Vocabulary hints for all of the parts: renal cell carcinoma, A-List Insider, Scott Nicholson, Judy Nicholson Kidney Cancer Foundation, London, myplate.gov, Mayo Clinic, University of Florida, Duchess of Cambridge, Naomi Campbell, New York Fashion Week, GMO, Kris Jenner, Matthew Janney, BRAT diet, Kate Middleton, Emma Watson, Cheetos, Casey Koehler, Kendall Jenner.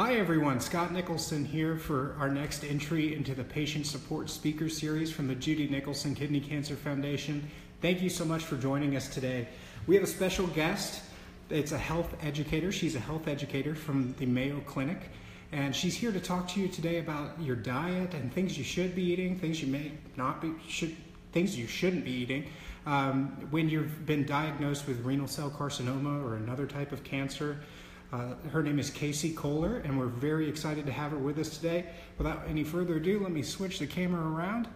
Hi everyone, Scott Nicholson here for our next entry into the Patient Support Speaker Series from the Judy Nicholson Kidney Cancer Foundation. Thank you so much for joining us today. We have a special guest. It's a health educator. She's a health educator from the Mayo Clinic, and she's here to talk to you today about your diet and things you should be eating, things you may not be, things you shouldn't be eating when you've been diagnosed with renal cell carcinoma or another type of cancer. Her name is Casey Koehler, and we're very excited to have her with us today. Without any further ado, let me switch the camera around.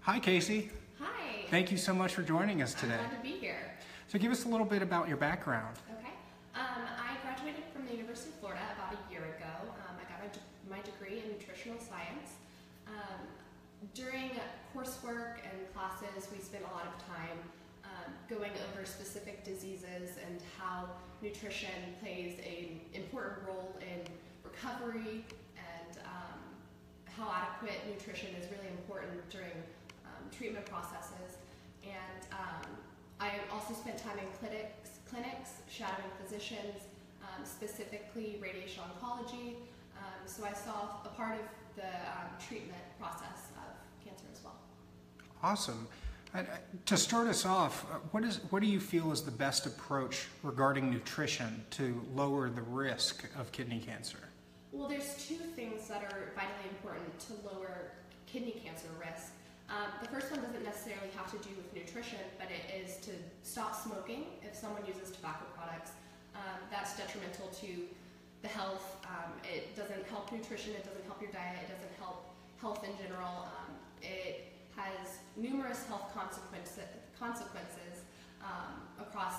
Hi, Casey. Hi. Thank you so much for joining us today. I'm glad to be here. So give us a little bit about your background. Okay. I graduated from the University of Florida about a year ago. I got my degree in nutritional science. During coursework and classes, we spent a lot of time going over specific diseases and how nutrition plays an important role in recovery, and how adequate nutrition is really important during treatment processes. And I also spent time in clinics shadowing physicians, specifically radiation oncology, so I saw a part of the treatment process of cancer as well. Awesome. To start us off, what do you feel is the best approach regarding nutrition to lower the risk of kidney cancer? Well, there's two things that are vitally important to lower kidney cancer risk. The first one doesn't necessarily have to do with nutrition, but it is to stop smoking. If someone uses tobacco products, that's detrimental to the health. It doesn't help nutrition, it doesn't help your diet, it doesn't help health in general. It has numerous health consequences across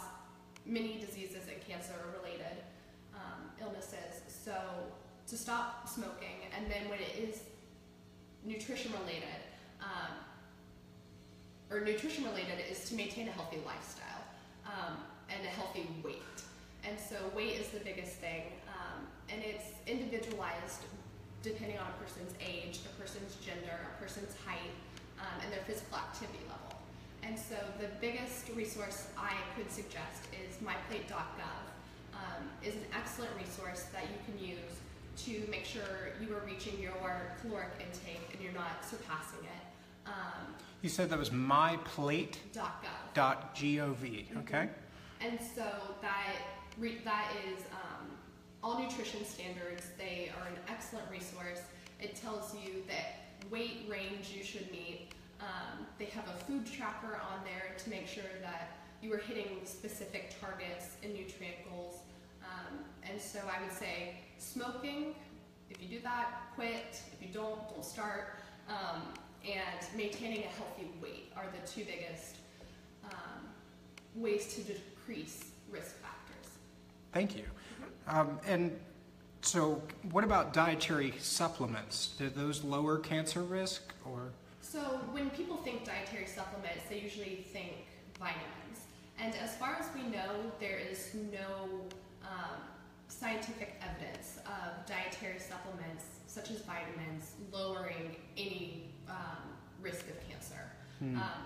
many diseases and cancer-related illnesses. So to stop smoking, and then when it is nutrition-related, is to maintain a healthy lifestyle and a healthy weight. And so weight is the biggest thing, and it's individualized depending on a person's age, a person's gender, a person's height, and their physical activity level. And so the biggest resource I could suggest is myplate.gov. Is an excellent resource that you can use to make sure you are reaching your caloric intake and you're not surpassing it. You said that was myplate.gov, okay? And so that is all nutrition standards. They are an excellent resource. It tells you that weight range you should meet. They have a food tracker on there to make sure that you are hitting specific targets and nutrient goals. And so I would say smoking, if you do that, quit. If you don't start. And maintaining a healthy weight are the two biggest ways to decrease risk factors. Thank you. So what about dietary supplements? Do those lower cancer risk, or? So when people think dietary supplements, they usually think vitamins. And as far as we know, there is no scientific evidence of dietary supplements, such as vitamins, lowering any risk of cancer.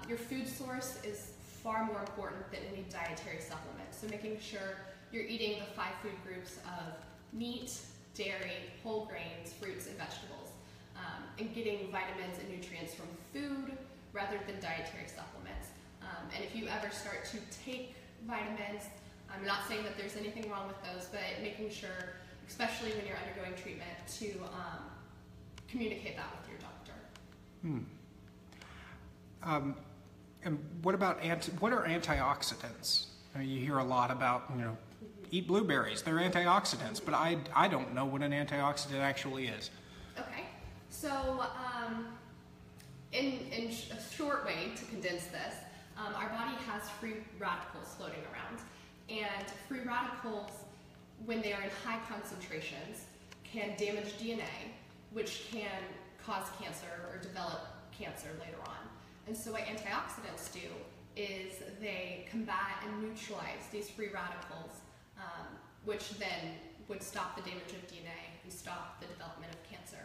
Your food source is far more important than any dietary supplement. So making sure you're eating the 5 food groups of meat, dairy, whole grains, fruits, and vegetables, and getting vitamins and nutrients from food rather than dietary supplements. And if you ever start to take vitamins, I'm not saying that there's anything wrong with those, but making sure, especially when you're undergoing treatment, to communicate that with your doctor. And what about antioxidants? I mean, you hear a lot about, you know, eat blueberries, they're antioxidants, but I don't know what an antioxidant actually is. Okay, so in a short way to condense this, our body has free radicals floating around, and free radicals, when they are in high concentrations, can damage DNA, which can cause cancer or develop cancer later on. And so what antioxidants do is they combat and neutralize these free radicals, which then would stop the damage of DNA and stop the development of cancer.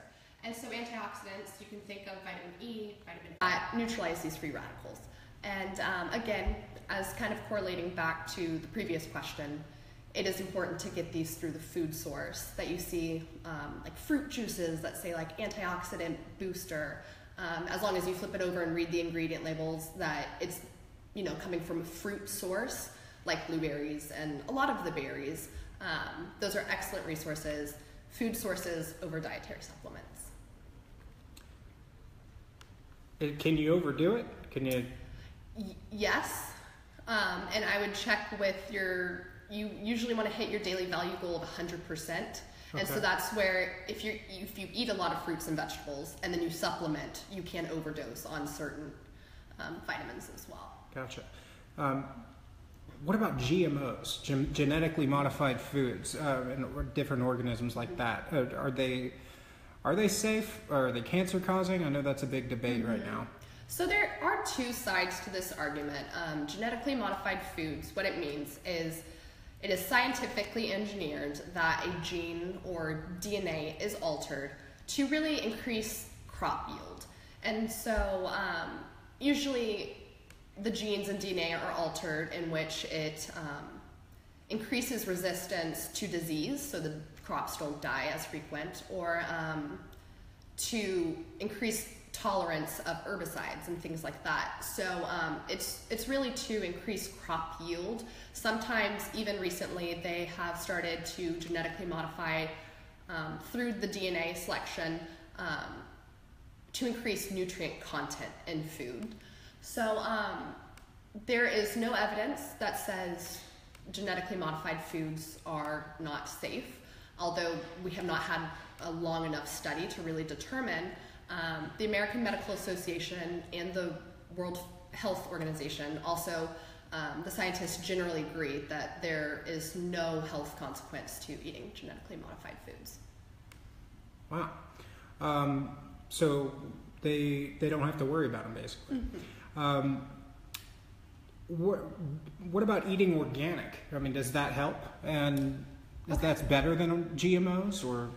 And so antioxidants, you can think of vitamin E, vitamin D, neutralize these free radicals. And again, as kind of correlating back to the previous question, it is important to get these through the food source that you see, like fruit juices that say like antioxidant booster. As long as you flip it over and read the ingredient labels, that it's, you know, coming from a fruit source like blueberries and a lot of the berries. Those are excellent resources, food sources over dietary supplements. Can you overdo it? Can you? Yes. And I would check with your, you usually want to hit your daily value goal of 100%. Okay. And so that's where if you eat a lot of fruits and vegetables and then you supplement, you can overdose on certain vitamins as well. Gotcha. What about GMOs, genetically modified foods, and different organisms like that? Are they safe, or are they cancer causing? I know that's a big debate right now. So there are two sides to this argument. Genetically modified foods, what it means is it is scientifically engineered that a gene or DNA is altered to really increase crop yield. And so usually the genes and DNA are altered in which it increases resistance to disease, so the crops don't die as frequent, or to increase tolerance of herbicides and things like that. So it's really to increase crop yield. Sometimes, even recently, they have started to genetically modify through the DNA selection to increase nutrient content in food. So there is no evidence that says genetically modified foods are not safe, although we have not had a long enough study to really determine. The American Medical Association and the World Health Organization, also the scientists generally agree that there is no health consequence to eating genetically modified foods. Wow. So they don't have to worry about them, basically. Mm-hmm. What about eating organic? I mean, does that help? And is that better than GMOs, or?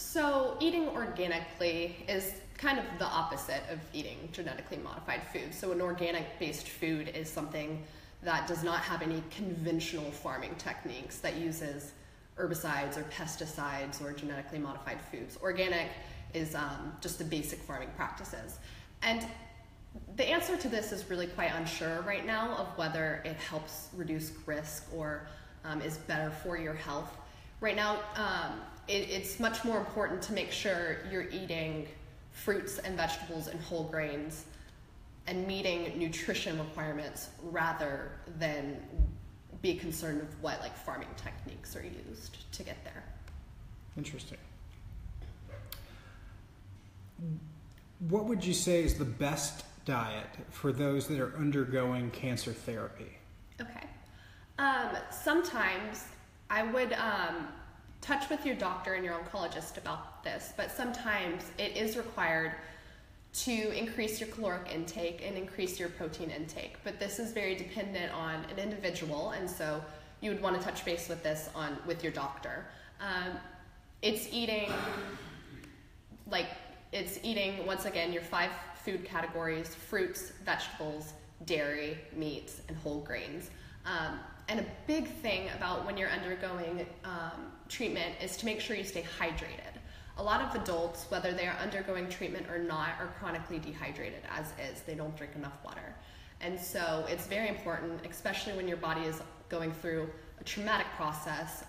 So eating organically is kind of the opposite of eating genetically modified food. So an organic-based food is something that does not have any conventional farming techniques that uses herbicides or pesticides or genetically modified foods. Organic is just the basic farming practices. And the answer to this is really quite unsure right now of whether it helps reduce risk or is better for your health. Right now, it's much more important to make sure you're eating fruits and vegetables and whole grains and meeting nutrition requirements rather than be concerned with what like farming techniques are used to get there. Interesting. What would you say is the best diet for those that are undergoing cancer therapy? Okay. Sometimes I would touch with your doctor and your oncologist about this, but sometimes it is required to increase your caloric intake and increase your protein intake. But this is very dependent on an individual, and so you would want to touch base with this with your doctor. It's eating, once again, your 5 food categories: fruits, vegetables, dairy, meats, and whole grains. And a big thing about when you're undergoing treatment is to make sure you stay hydrated. A lot of adults, whether they are undergoing treatment or not, are chronically dehydrated as is. They don't drink enough water. And so it's very important, especially when your body is going through a traumatic process,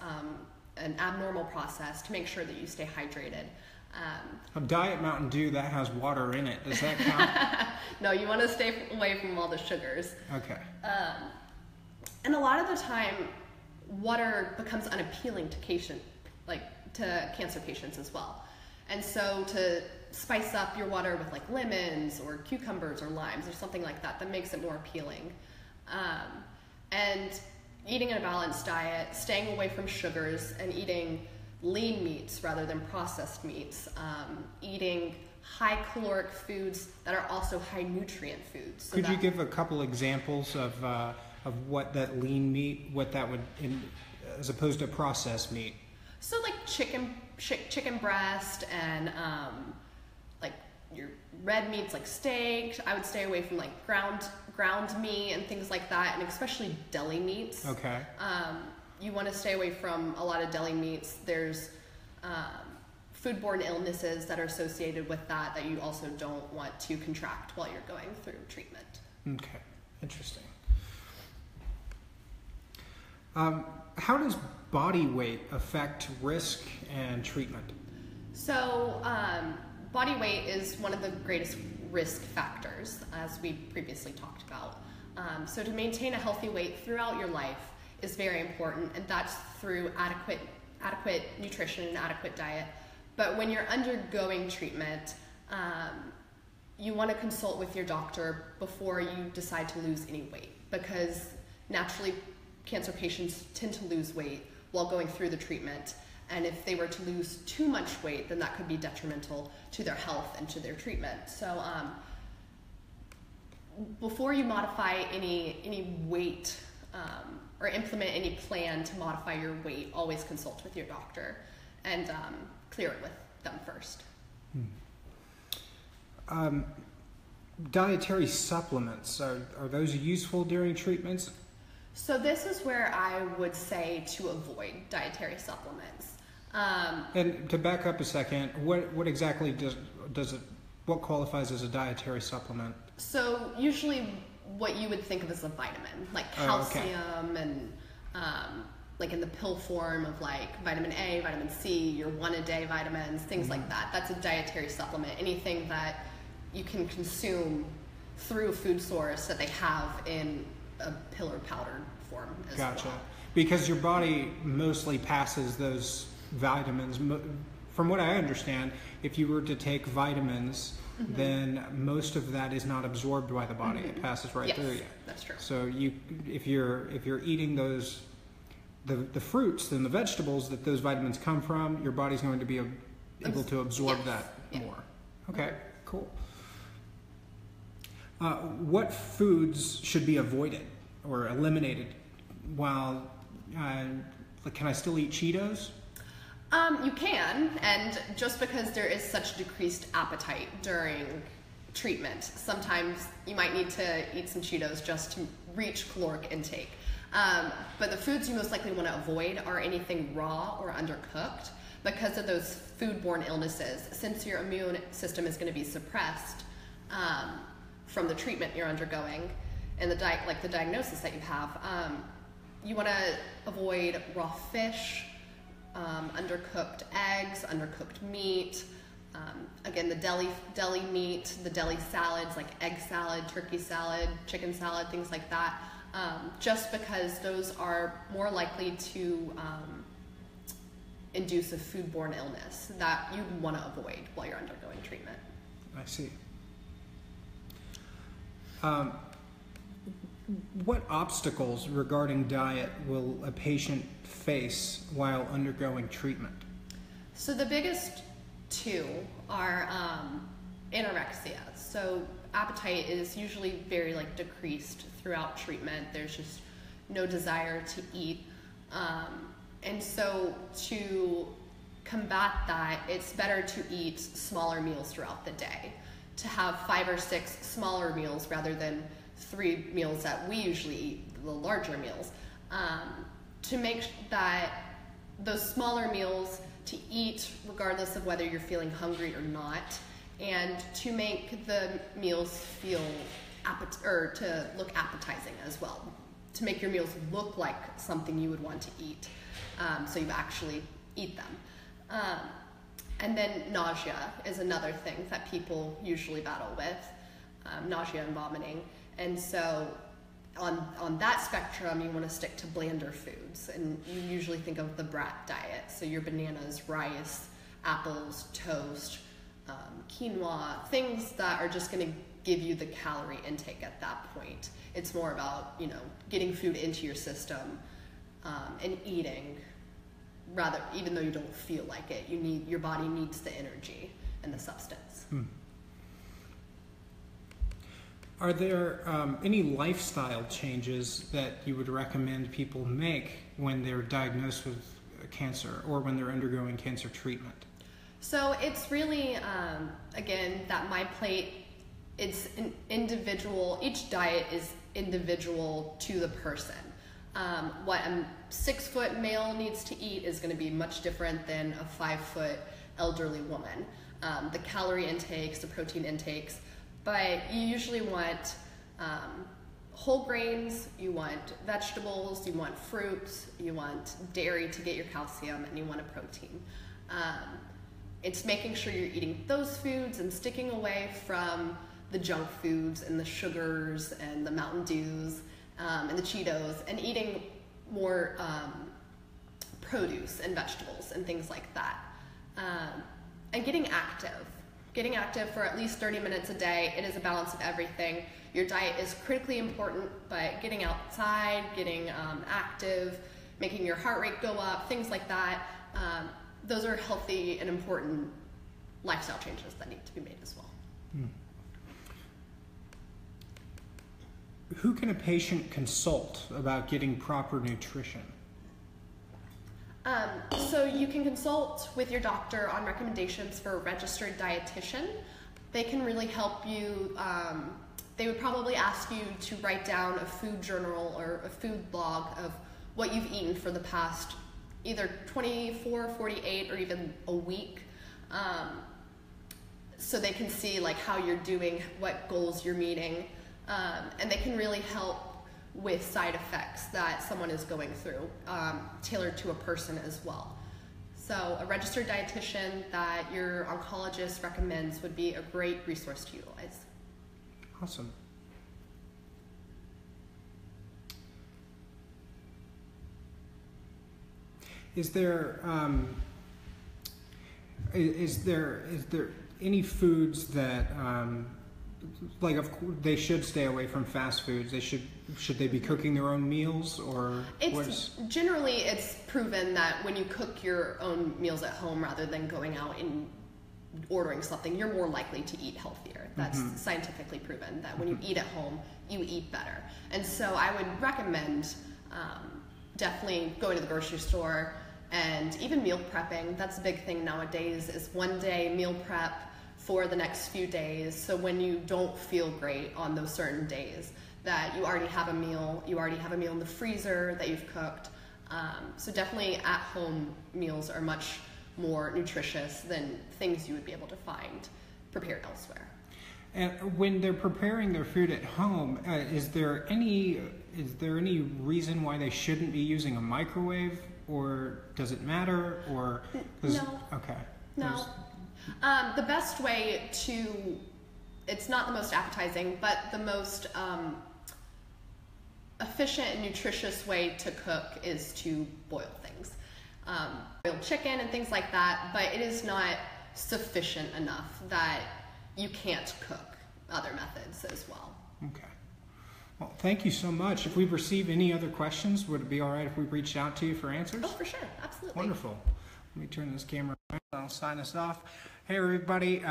an abnormal process, to make sure that you stay hydrated. A Diet Mountain Dew that has water in it, does that count? No, you want to stay away from all the sugars. Okay. And a lot of the time, water becomes unappealing to cancer patients as well. And so to spice up your water with like lemons or cucumbers or limes or something like that, that makes it more appealing. And eating a balanced diet, staying away from sugars and eating lean meats rather than processed meats, eating high caloric foods that are also high nutrient foods. So could you give a couple examples of what that lean meat, what that would, as opposed to processed meat? So like chicken breast and like your red meats like steak. I would stay away from like ground meat and things like that, and especially deli meats. Okay. you want to stay away from a lot of deli meats. There's foodborne illnesses that are associated with that that you also don't want to contract while you're going through treatment. Okay, interesting. How does body weight affect risk and treatment? So body weight is one of the greatest risk factors, as we previously talked about. So to maintain a healthy weight throughout your life is very important, and that's through adequate nutrition and adequate diet. But when you're undergoing treatment, you want to consult with your doctor before you decide to lose any weight, because naturally cancer patients tend to lose weight while going through the treatment, and if they were to lose too much weight, then that could be detrimental to their health and to their treatment. So before you modify any weight or implement any plan to modify your weight, always consult with your doctor and clear it with them first. Dietary supplements, are those useful during treatments? So this is where I would say to avoid dietary supplements. And to back up a second, what exactly what qualifies as a dietary supplement? So usually what you would think of as a vitamin, like calcium, and like in the pill form of like vitamin A, vitamin C, your one-a-day vitamins, things like that. That's a dietary supplement, anything that you can consume through a food source that they have in a pill or powdered form as well. Because your body mostly passes those vitamins. From what I understand, if you were to take vitamins, then most of that is not absorbed by the body. It passes right through you. That's true. So you, if you're eating those, the fruits and the vegetables that those vitamins come from, your body's going to be able to absorb that more. Okay, cool. What foods should be avoided or eliminated while, can I still eat Cheetos? You can, and just because there is such decreased appetite during treatment, sometimes you might need to eat some Cheetos just to reach caloric intake. But the foods you most likely want to avoid are anything raw or undercooked because of those foodborne illnesses. Since your immune system is going to be suppressed from the treatment you're undergoing and the diagnosis that you have, you want to avoid raw fish, undercooked eggs, undercooked meat, again the deli meat, the deli salads like egg salad, turkey salad, chicken salad, things like that, just because those are more likely to induce a foodborne illness that you want to avoid while you're undergoing treatment. I see. What obstacles regarding diet will a patient face while undergoing treatment? So the biggest two are anorexia. So appetite is usually very decreased throughout treatment. There's just no desire to eat. And so to combat that, it's better to eat smaller meals throughout the day, to have 5 or 6 smaller meals rather than 3 meals that we usually eat, the larger meals, to make that those smaller meals to eat regardless of whether you're feeling hungry or not, and to make the meals feel, to look appetizing as well, to make your meals look like something you would want to eat, so you actually eat them. And then nausea is another thing that people usually battle with, nausea and vomiting. And so on that spectrum, you want to stick to blander foods. And you usually think of the BRAT diet. So your bananas, rice, apples, toast, quinoa, things that are just going to give you the calorie intake at that point. It's more about, getting food into your system and eating. Rather, even though you don't feel like it, your body needs the energy and the substance. Are there any lifestyle changes that you would recommend people make when they're diagnosed with cancer or when they're undergoing cancer treatment? So it's really, again, that MyPlate, it's an individual, each diet is individual to the person. What I'm 6-foot male needs to eat is going to be much different than a 5-foot elderly woman. The calorie intakes, the protein intakes, but you usually want whole grains, you want vegetables, you want fruits, you want dairy to get your calcium, and you want a protein. It's making sure you're eating those foods and sticking away from the junk foods and the sugars and the Mountain Dews and the Cheetos, and eating more produce and vegetables and things like that. And getting active for at least 30 minutes a day. It is a balance of everything. Your diet is critically important, but getting outside, getting active, making your heart rate go up, things like that, those are healthy and important lifestyle changes that need to be made as well. Hmm. Who can a patient consult about getting proper nutrition? So you can consult with your doctor on recommendations for a registered dietitian. They can really help you. They would probably ask you to write down a food journal or a food log of what you've eaten for the past either 24, 48, or even a week. So they can see like how you're doing, what goals you're meeting. And they can really help with side effects that someone is going through, tailored to a person as well. So a registered dietitian that your oncologist recommends would be a great resource to utilize. Awesome. Is there any foods that like, of course, they should stay away from fast foods? They should they be cooking their own meals, or generally it's proven that when you cook your own meals at home rather than going out and ordering something, you're more likely to eat healthier. That's mm-hmm. scientifically proven that when you eat at home, you eat better. And so I would recommend definitely going to the grocery store and even meal prepping. That's a big thing nowadays, is one day meal prep for the next few days, so when you don't feel great on those certain days, that you already have a meal, in the freezer that you've cooked. So definitely at-home meals are much more nutritious than things you would be able to find prepared elsewhere. And when they're preparing their food at home, is there any reason why they shouldn't be using a microwave, or does it matter? Or no. Okay. No. The best way to, it's not the most appetizing, but the most efficient and nutritious way to cook is to boil things. Boil chicken and things like that, but it is not sufficient enough that you can't cook other methods as well. Okay. Well, thank you so much. If we receive any other questions, would it be all right if we reached out to you for answers? Oh, for sure. Absolutely. Wonderful. Let me turn this camera around. I'll sign us off. Hey, everybody.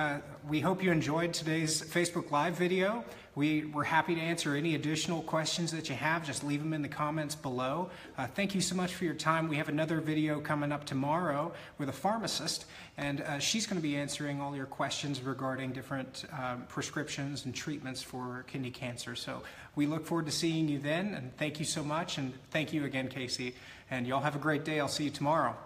We hope you enjoyed today's Facebook Live video. We're happy to answer any additional questions that you have. Just leave them in the comments below. Thank you so much for your time. We have another video coming up tomorrow with a pharmacist, and she's going to be answering all your questions regarding different prescriptions and treatments for kidney cancer. So we look forward to seeing you then, and thank you so much. And thank you again, Casey. And y'all have a great day. I'll see you tomorrow.